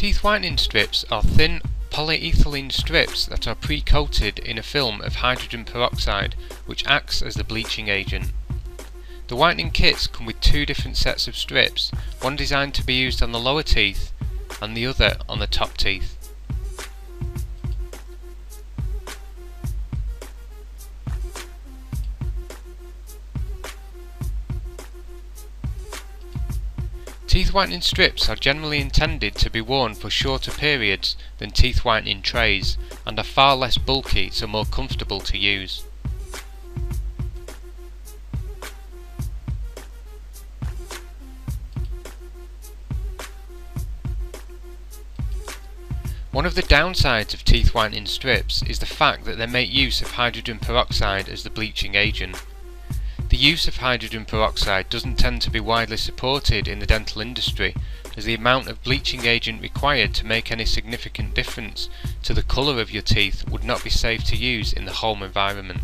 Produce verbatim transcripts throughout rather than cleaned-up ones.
Teeth whitening strips are thin polyethylene strips that are pre-coated in a film of hydrogen peroxide, which acts as the bleaching agent. The whitening kits come with two different sets of strips, one designed to be used on the lower teeth and the other on the top teeth. Teeth whitening strips are generally intended to be worn for shorter periods than teeth whitening trays and are far less bulky, so more comfortable to use. One of the downsides of teeth whitening strips is the fact that they make use of hydrogen peroxide as the bleaching agent. The use of hydrogen peroxide doesn't tend to be widely supported in the dental industry, as the amount of bleaching agent required to make any significant difference to the colour of your teeth would not be safe to use in the home environment.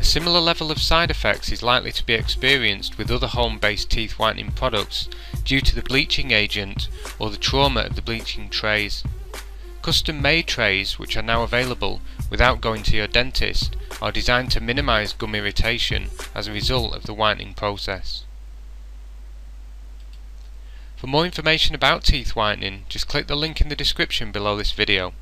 A similar level of side effects is likely to be experienced with other home-based teeth whitening products due to the bleaching agent or the trauma of the bleaching trays. Custom-made trays, which are now available without going to your dentist, are designed to minimise gum irritation as a result of the whitening process. For more information about teeth whitening, just click the link in the description below this video.